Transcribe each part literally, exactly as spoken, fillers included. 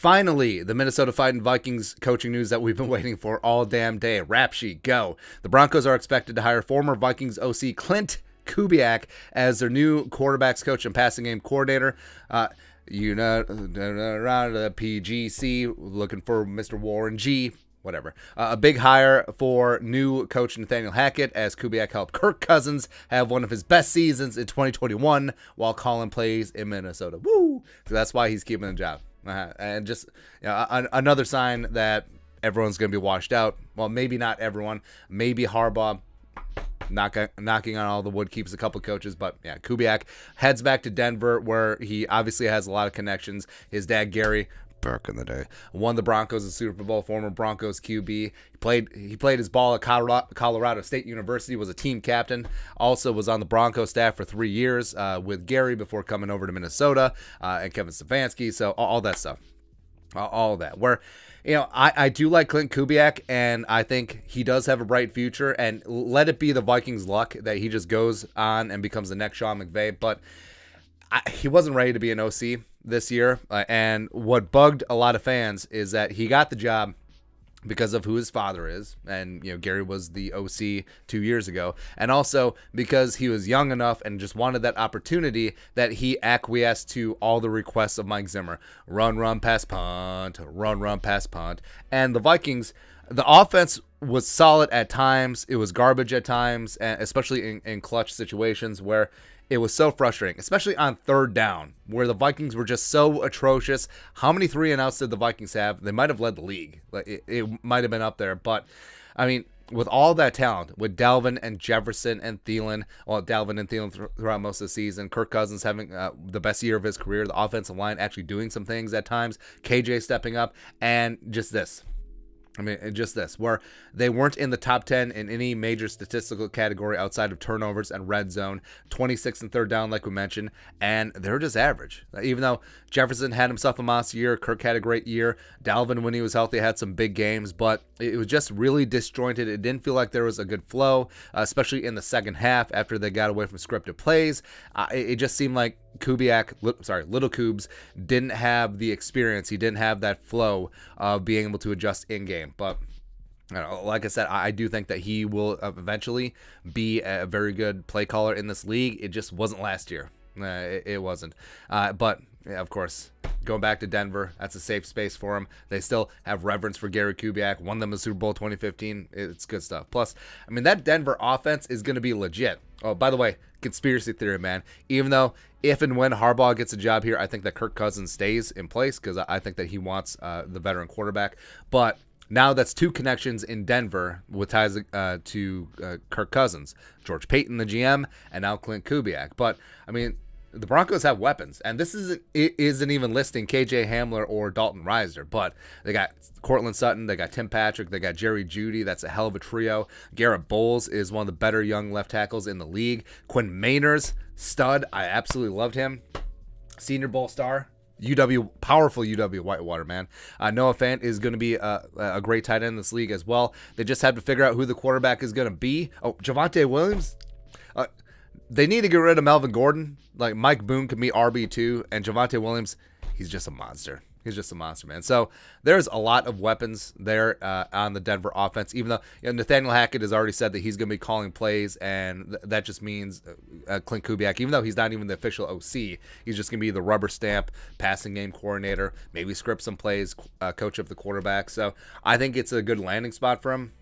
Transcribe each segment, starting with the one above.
Finally, the Minnesota Vikings coaching news that we've been waiting for all damn day. Rap sheet, go. The Broncos are expected to hire former Vikings O C Klint Kubiak as their new quarterbacks coach and passing game coordinator. Uh, you know, around the P G C, looking for Mister Warren G. Whatever. Uh, a big hire for new coach Nathaniel Hackett, as Kubiak helped Kirk Cousins have one of his best seasons in twenty twenty-one while Colin plays in Minnesota. Woo! So that's why he's keeping the job. Uh-huh. And just you know, a another sign that everyone's going to be washed out. Well, maybe not everyone. Maybe Harbaugh knock knocking on all the wood keeps a couple coaches. But yeah, Kubiak heads back to Denver, where he obviously has a lot of connections. His dad, Gary, back in the day, won the Broncos the Super Bowl, former Broncos Q B. He played he played his ball at Colorado State University, was a team captain, also was on the Broncos staff for three years uh, with Gary before coming over to Minnesota, uh, and Kevin Stefanski, so all, all that stuff. All, all that. Where, you know, I, I do like Klint Kubiak, and I think he does have a bright future, and let it be the Vikings' luck that he just goes on and becomes the next Sean McVay, but I, he wasn't ready to be an O C this year, uh, and what bugged a lot of fans is that he got the job because of who his father is, and you know Gary was the O C two years ago, and also because he was young enough and just wanted that opportunity that he acquiesced to all the requests of Mike Zimmer. Run, run, pass, punt. Run, run, pass, punt. And the Vikings, the offense was solid at times. It was garbage at times, and especially in, in clutch situations where it was so frustrating, especially on third down, where the Vikings were just so atrocious. How many three and outs did the Vikings have? They might have led the league. It, it might have been up there. But, I mean, with all that talent, with Dalvin and Jefferson and Thielen, well, Dalvin and Thielen th throughout most of the season, Kirk Cousins having uh, the best year of his career, the offensive line actually doing some things at times, K J stepping up, and just this. I mean, just this, where they weren't in the top ten in any major statistical category outside of turnovers and red zone, twenty-six and third down, like we mentioned, and they're just average. Even though Jefferson had himself a monster year, Kirk had a great year, Dalvin, when he was healthy, had some big games, but it was just really disjointed. It didn't feel like there was a good flow, uh, especially in the second half after they got away from scripted plays. Uh, it, it just seemed like Kubiak, li sorry, Little Kubes, didn't have the experience. He didn't have that flow of being able to adjust in-game. But you know, like I said, I, I do think that he will eventually be a very good play caller in this league. It just wasn't last year. Uh, it, it wasn't. Uh, but, yeah, of course, going back to Denver, that's a safe space for him. They still have reverence for Gary Kubiak, won them the Super Bowl twenty fifteen. It's good stuff. Plus, I mean, that Denver offense is going to be legit. Oh, by the way, conspiracy theory, man. Even though if and when Harbaugh gets a job here, I think that Kirk Cousins stays in place because I think that he wants uh, the veteran quarterback. But now that's two connections in Denver with ties uh, to uh, Kirk Cousins, George Payton, the G M, and now Klint Kubiak. But, I mean, the Broncos have weapons, and this isn't, it isn't even listing K J Hamler or Dalton Reisner, but they got Courtland Sutton, they got Tim Patrick, they got Jerry Judy. That's a hell of a trio. Garrett Bowles is one of the better young left tackles in the league. Quinn Mayers, stud. I absolutely loved him. Senior Bowl star. U W, powerful U W Whitewater, man. Uh, Noah Fant is going to be a, a great tight end in this league as well. They just have to figure out who the quarterback is going to be. Oh, Javonte Williams. Uh, They need to get rid of Melvin Gordon. Like, Mike Boone can be R B two, and Javonte Williams, he's just a monster. He's just a monster, man. So there's a lot of weapons there uh, on the Denver offense, even though you know, Nathaniel Hackett has already said that he's going to be calling plays, and th that just means uh, uh, Klint Kubiak, even though he's not even the official O C, he's just going to be the rubber stamp passing game coordinator, maybe script some plays, uh, coach up the quarterback. So I think it's a good landing spot for him.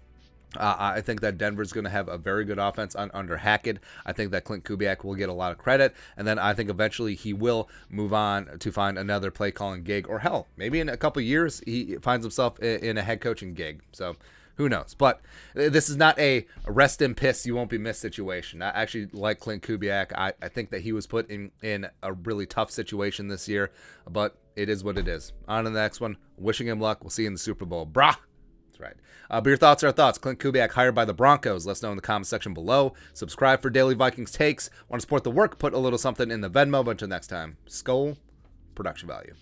Uh, I think that Denver's going to have a very good offense on, under Hackett. I think that Klint Kubiak will get a lot of credit, and then I think eventually he will move on to find another play-calling gig, or hell, maybe in a couple years he finds himself in a head coaching gig. So who knows? But this is not a rest in piss, you won't be missed situation. I actually like Klint Kubiak. I, I think that he was put in, in a really tough situation this year, but it is what it is. On to the next one. Wishing him luck. We'll see you in the Super Bowl. Brah! Right. Uh, but your thoughts are our thoughts. Klint Kubiak hired by the Broncos. Let us know in the comment section below. Subscribe for daily Vikings takes. Want to support the work? Put a little something in the Venmo. But until next time, Skol, production value.